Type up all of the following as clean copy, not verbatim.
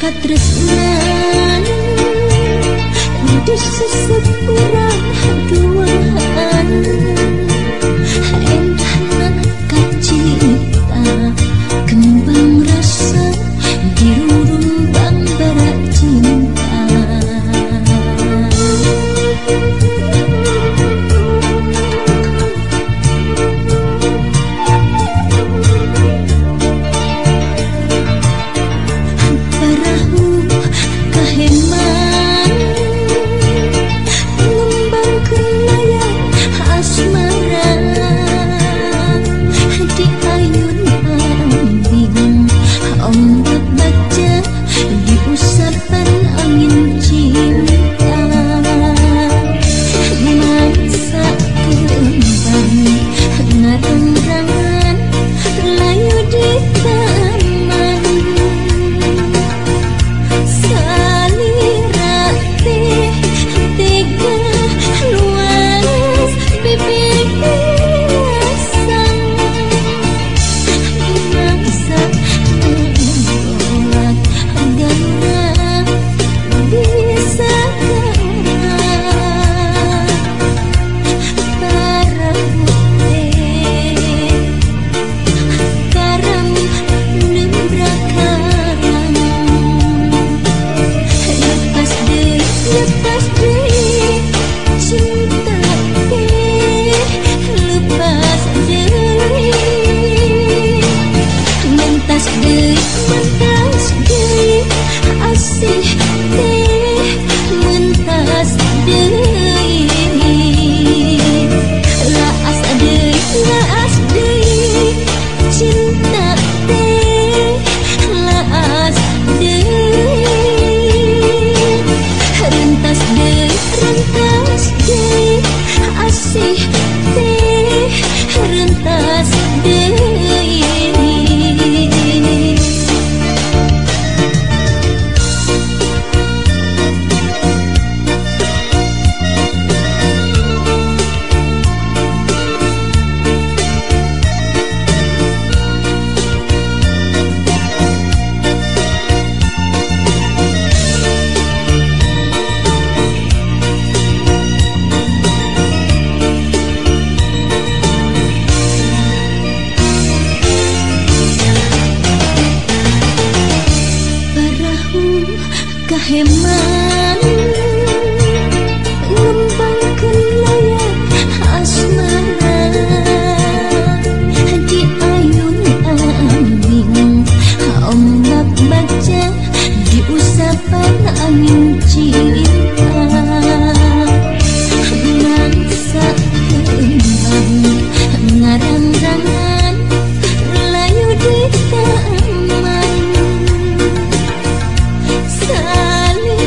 katresnan itu sesepura duaan entahlah kacita kembang rasa dirurung bambara cinta keheman ngembangkan layak asmara di ayun ambing ombak baja di usapan angin cinta mangsa kembang ngarang-rangan layu di taman. Saling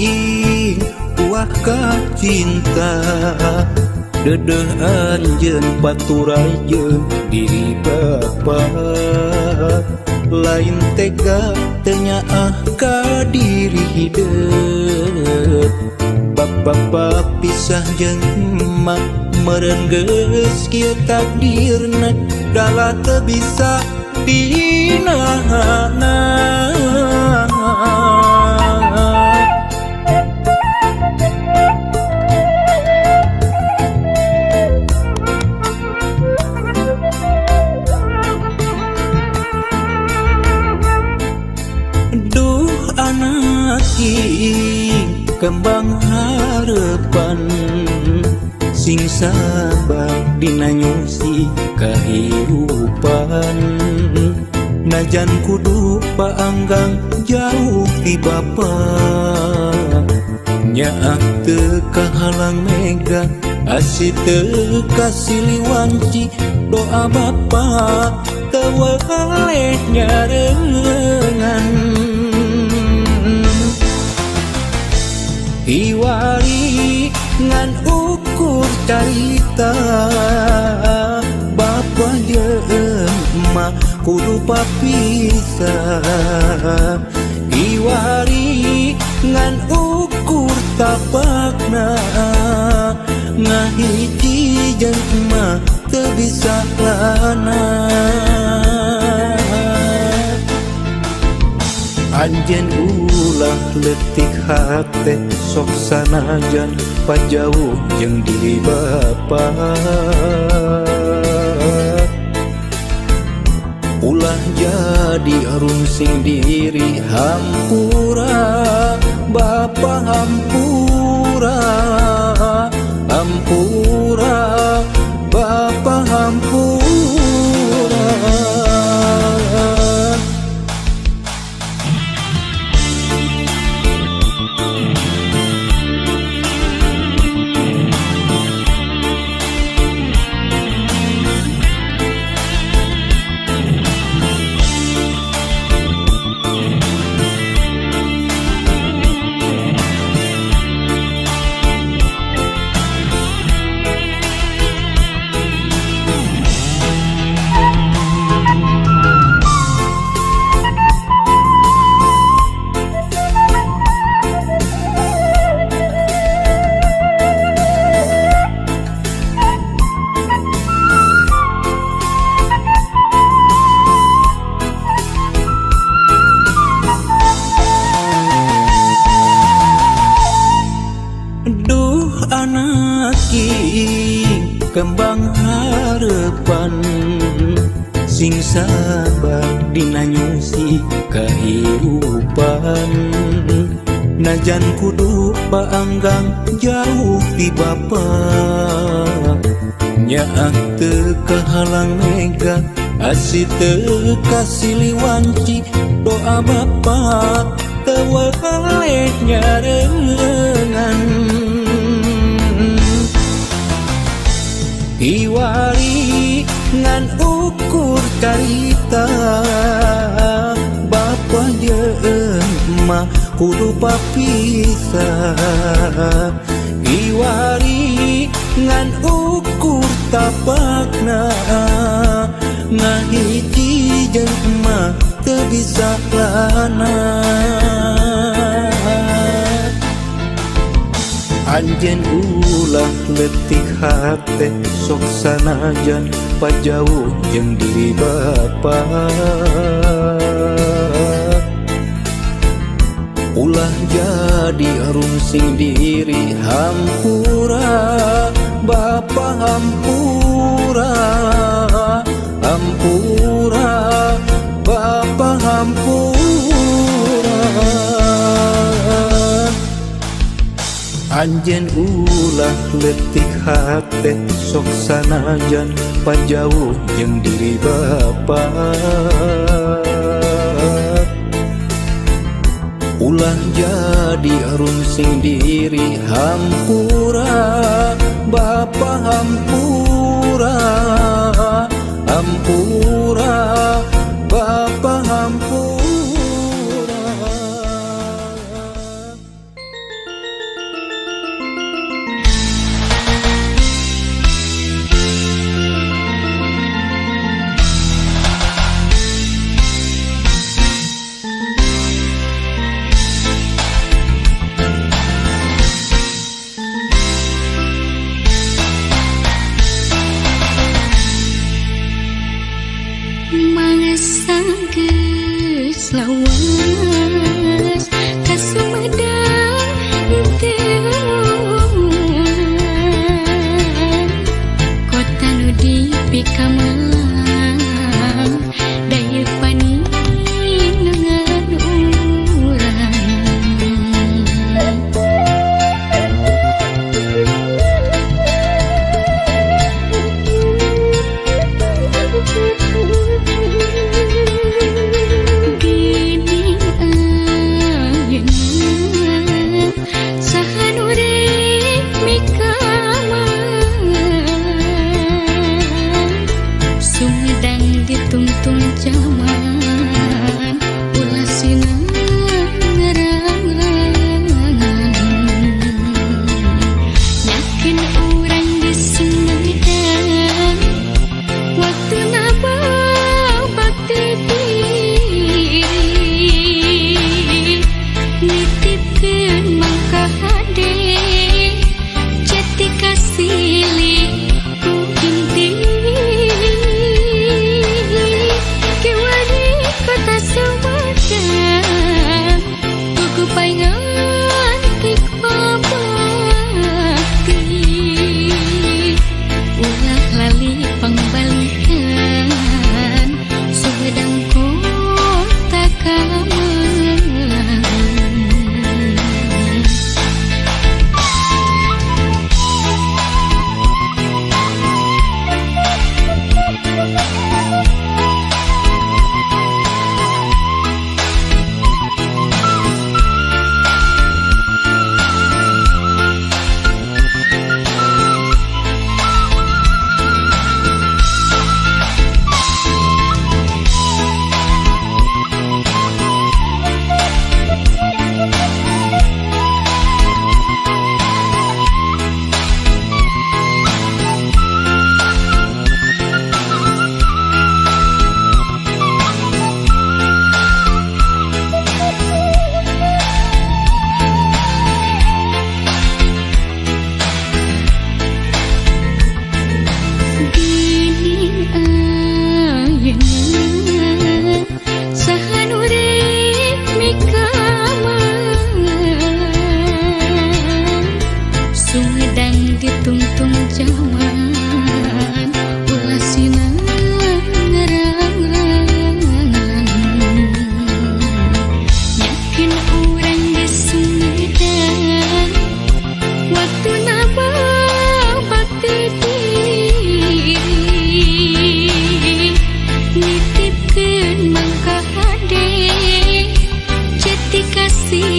ii buah kacinta dedeh anjen batur aja diri bapak lain tega tenyaah ka diri hidup bapak pisah jeng emak meren geus kieu takdirna dalah teu bisa dinahan. Kembang harapan sing sabar dinanyusi kehidupan najan kudu paanggang jauh di bapak nyaak tekahalang mega asih tekasih liwanci doa bapak teweleh nyarengan hiwari ngan ukur carita bapa jeung emak kudu papisah hiwari ngan ukur tapakna ngahiji jeung emak teu bisa lana anjen ulah letik hate sok sanajan pajauh jeung diri bapak ulah jadi arungsing diri hampura bapak hampura hampura bapak hampura. Kembang harapan sing sabar dinanyusi kehidupan najan kudu paanggang jauh di bapak nyaak teu kahalang mega asih teu kasih liwanci doa bapak teu weleh nyarengan. Hiwari ngan ukur carita bapa jeung emak kudu papisah hiwari ngan ukur tapakna ngahiji jeung emak teu bisa lana anjen ulah letik hate sok sanajan pajauh jeung diri bapak ulah jadi arungsing diri hampura bapak hampura hampura bapak hampura. Anjen ulah letik hate sok sanajan pajauh jeung diri bapak ulah jadi arungsing diri hampura bapak hampura hampura bapak hampura. lawas kasumadang teueuan kota nu dipikamelang daya paninengan urang dituntun zaman ulah sineun ngeureungan yakin urang disenengan waktuna bakti diri nitipkeun mangka hade cetik kasih dituntun zaman ulah sineun ngeureungan yakin urang disenengan waktuna bakti diri nitipkeun mangka hade cetik kasih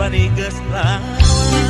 Bari geus lawas.